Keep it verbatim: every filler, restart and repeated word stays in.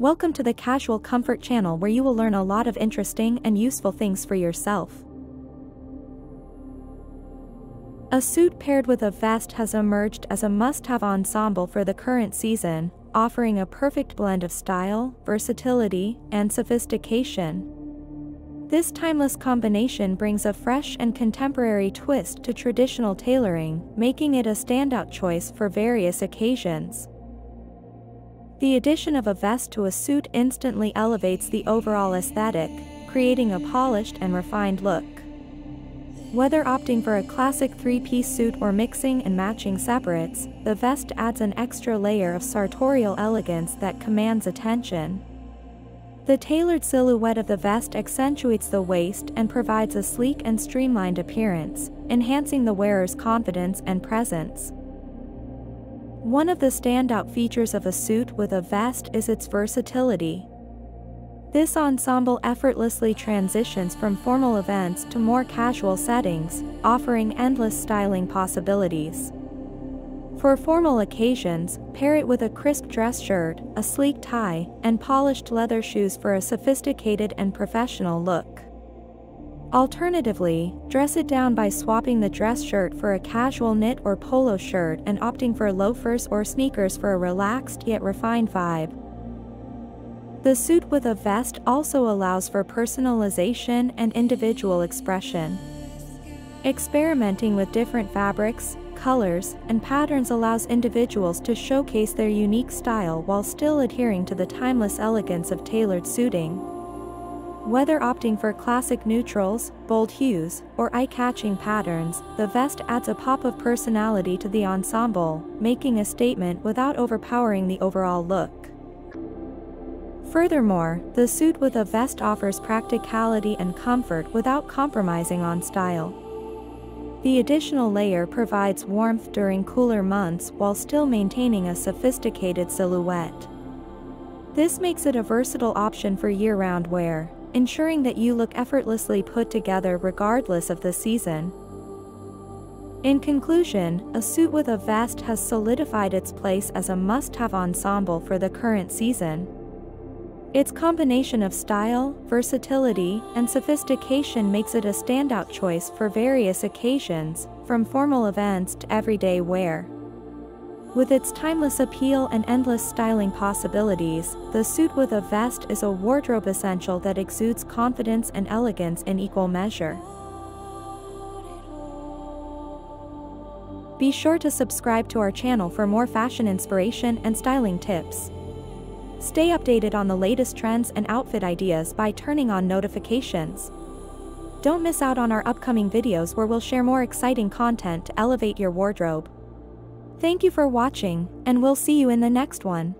Welcome to the Casual Comfort channel, where you will learn a lot of interesting and useful things for yourself. A suit paired with a vest has emerged as a must-have ensemble for the current season, offering a perfect blend of style, versatility, and sophistication. This timeless combination brings a fresh and contemporary twist to traditional tailoring, making it a standout choice for various occasions. The addition of a vest to a suit instantly elevates the overall aesthetic, creating a polished and refined look. Whether opting for a classic three-piece suit or mixing and matching separates, the vest adds an extra layer of sartorial elegance that commands attention. The tailored silhouette of the vest accentuates the waist and provides a sleek and streamlined appearance, enhancing the wearer's confidence and presence. One of the standout features of a suit with a vest is its versatility. This ensemble effortlessly transitions from formal events to more casual settings, offering endless styling possibilities. For formal occasions, pair it with a crisp dress shirt, a sleek tie, and polished leather shoes for a sophisticated and professional look. Alternatively, dress it down by swapping the dress shirt for a casual knit or polo shirt and opting for loafers or sneakers for a relaxed yet refined vibe. The suit with a vest also allows for personalization and individual expression. Experimenting with different fabrics, colors, and patterns allows individuals to showcase their unique style while still adhering to the timeless elegance of tailored suiting. Whether opting for classic neutrals, bold hues, or eye-catching patterns, the vest adds a pop of personality to the ensemble, making a statement without overpowering the overall look. Furthermore, the suit with a vest offers practicality and comfort without compromising on style. The additional layer provides warmth during cooler months while still maintaining a sophisticated silhouette. This makes it a versatile option for year-round wear, ensuring that you look effortlessly put together regardless of the season. In conclusion, a suit with a vest has solidified its place as a must-have ensemble for the current season. Its combination of style, versatility, and sophistication makes it a standout choice for various occasions, from formal events to everyday wear. With its timeless appeal and endless styling possibilities, the suit with a vest is a wardrobe essential that exudes confidence and elegance in equal measure. Be sure to subscribe to our channel for more fashion inspiration and styling tips. Stay updated on the latest trends and outfit ideas by turning on notifications. Don't miss out on our upcoming videos, where we'll share more exciting content to elevate your wardrobe. Thank you for watching, and we'll see you in the next one.